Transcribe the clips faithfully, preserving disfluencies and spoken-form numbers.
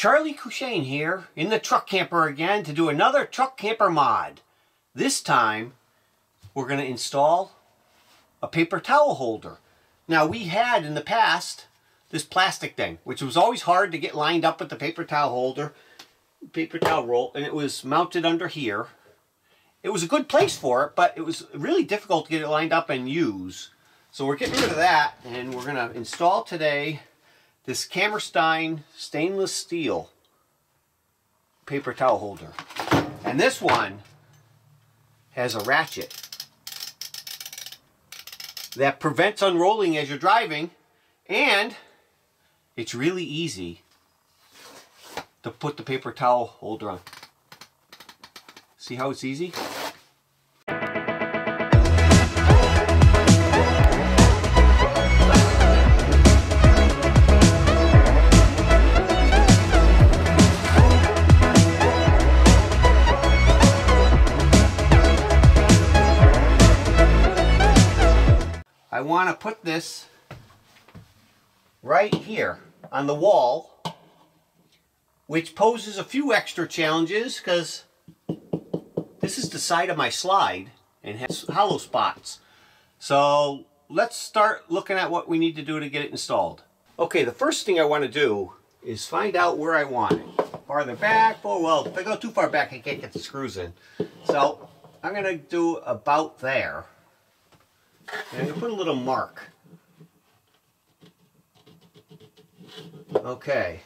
Charlie Coushaine here, in the truck camper again, to do another truck camper mod. This time, we're going to install a paper towel holder. Now, we had in the past this plastic thing, which was always hard to get lined up with the paper towel holder, paper towel roll, and it was mounted under here. It was a good place for it, but it was really difficult to get it lined up and use. So we're getting rid of that, and we're going to install today this Kamenstein stainless steel paper towel holder. And this one has a ratchet that prevents unrolling as you're driving, and it's really easy to put the paper towel holder on. See how it's easy? I want to put this right here on the wall, which poses a few extra challenges because this is the side of my slide and has hollow spots. So let's start looking at what we need to do to get it installed. Okay, the first thing I want to do is find out where I want it. Farther back, oh well, if I go too far back I can't get the screws in. So I'm going to do about there. And I'm going to put a little mark. Okay.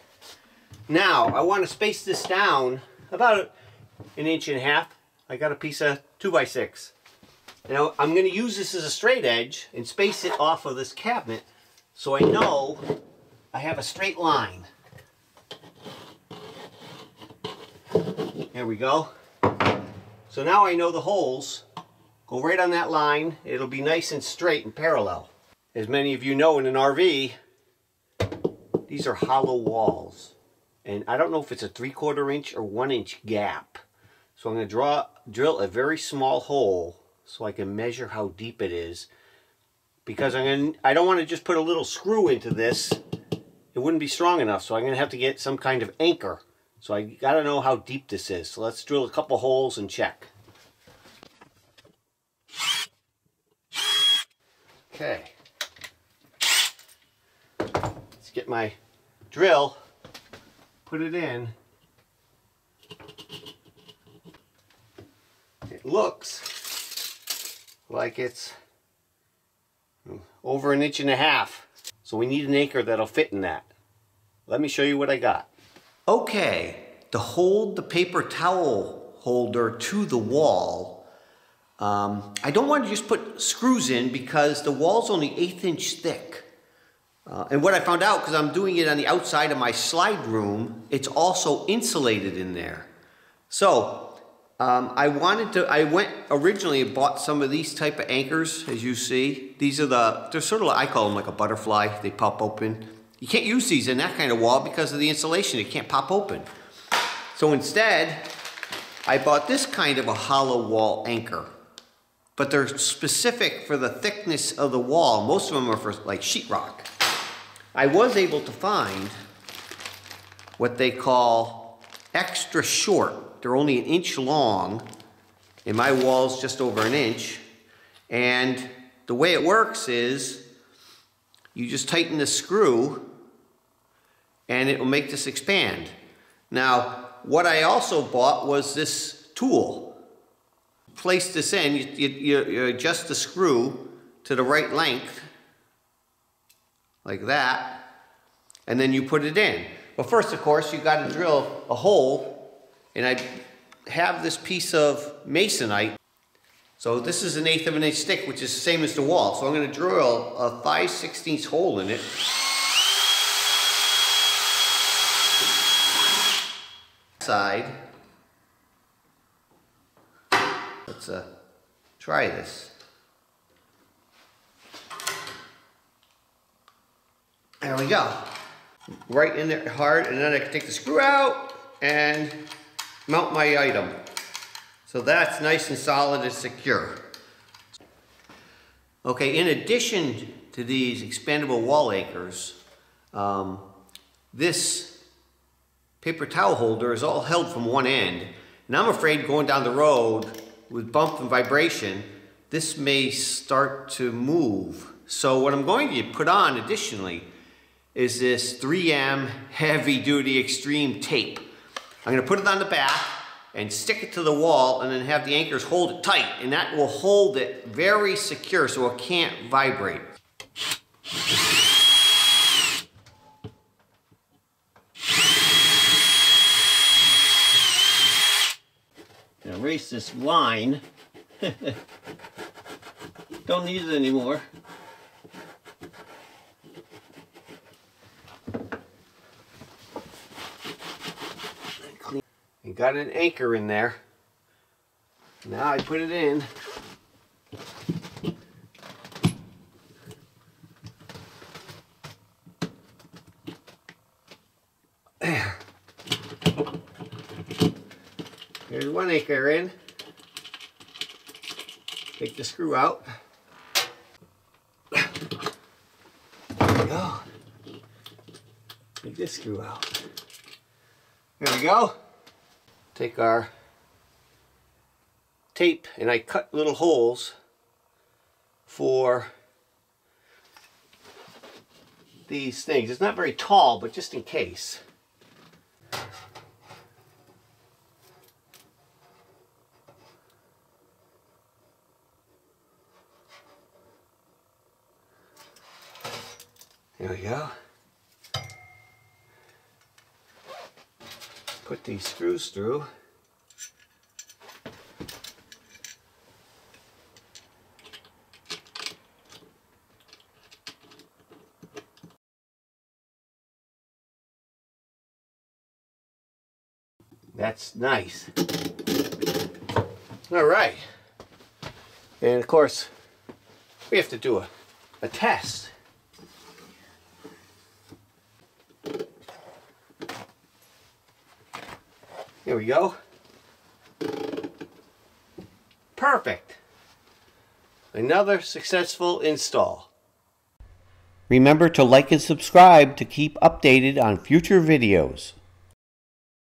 Now, I want to space this down about an inch and a half. I got a piece of two by six. Now, I'm going to use this as a straight edge and space it off of this cabinet so I know I have a straight line. There we go. So now I know the holes. Go right on that line. It'll be nice and straight and parallel. As many of you know, in an R V, these are hollow walls. And I don't know if it's a three-quarter inch or one-inch gap. So I'm going to draw, drill a very small hole so I can measure how deep it is. Because I'm going to, I don't want to just put a little screw into this. It wouldn't be strong enough, so I'm going to have to get some kind of anchor. So I got to know how deep this is. So let's drill a couple holes and check. Okay, let's get my drill, put it in. It looks like it's over an inch and a half. So we need an anchor that'll fit in that. Let me show you what I got. Okay, to hold the paper towel holder to the wall, Um, I don't want to just put screws in because the wall's only eighth inch thick. Uh, and what I found out, because I'm doing it on the outside of my slide room, it's also insulated in there. So um, I wanted to, I went originally and bought some of these type of anchors, as you see. These are the, they're sort of, I call them like a butterfly. They pop open. You can't use these in that kind of wall because of the insulation. It can't pop open. So instead, I bought this kind of a hollow wall anchor. But they're specific for the thickness of the wall. Most of them are for like sheetrock. I was able to find what they call extra short. They're only an inch long, and my wall's just over an inch. And the way it works is you just tighten the screw and it will make this expand. Now, what I also bought was this tool. Place this in, you, you, you adjust the screw to the right length, like that, and then you put it in. Well, first, of course, you got to drill a hole, and I have this piece of masonite. So this is an eighth of an inch thick, which is the same as the wall. So I'm going to drill a five sixteenths hole in it. Side. Let's uh, try this. There we go. Right in there hard, and then I can take the screw out and mount my item. So that's nice and solid and secure. Okay, in addition to these expandable wall anchors, um, this paper towel holder is all held from one end, and I'm afraid going down the road with bump and vibration, this may start to move. So what I'm going to put on additionally is this three M heavy duty extreme tape. I'm gonna put it on the back and stick it to the wall and then have the anchors hold it tight, and that will hold it very secure so it can't vibrate. Now erase this line. Don't need it anymore. You got an anchor in there. Now I put it in. There. There's one anchor in. Take the screw out. There we go. Take this screw out. There we go. Take our tape, and I cut little holes for these things. It's not very tall, but just in case. There we go. Put these screws through. That's nice. All right. And of course, we have to do a, a test. Here we go. Perfect. Another successful install. Remember to like and subscribe to keep updated on future videos.